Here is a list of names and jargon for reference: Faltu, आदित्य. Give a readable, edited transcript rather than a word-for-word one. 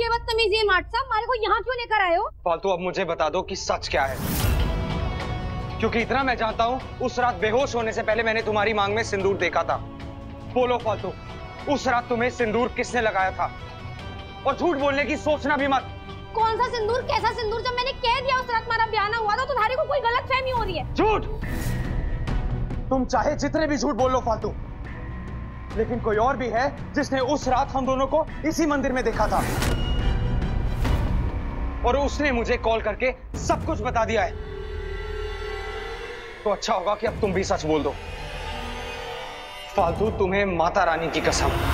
ये बदतमीजी है मार्ट साहब, हमारे को यहाँ क्यों लेकर आए हो? फालतू, अब मुझे बता दो कि सच क्या है, क्योंकि इतना मैं जानता हूँ उस रात बेहोश होने से पहले मैंने तुम्हारी मांग में सिंदूर देखा था। बोलो फालतू, उस रात तुम्हें सिंदूर किसने लगाया था? और झूठ बोलने की सोचना भी मत। कौन सा सिंदूर, कैसा सिंदूर? जब मैंने कह दिया उस रात हमारा ब्याह ना हुआ था, तुम्हारे को कोई गलतफहमी हो रही है। झूठ, तुम चाहे जितने भी झूठ बोल लो फालतू, लेकिन कोई और भी है जिसने उस रात हम दोनों को इसी मंदिर में देखा था, और उसने मुझे कॉल करके सब कुछ बता दिया है। तो अच्छा होगा कि अब तुम भी सच बोल दो। फालतू, तुम्हें माता रानी की कसम।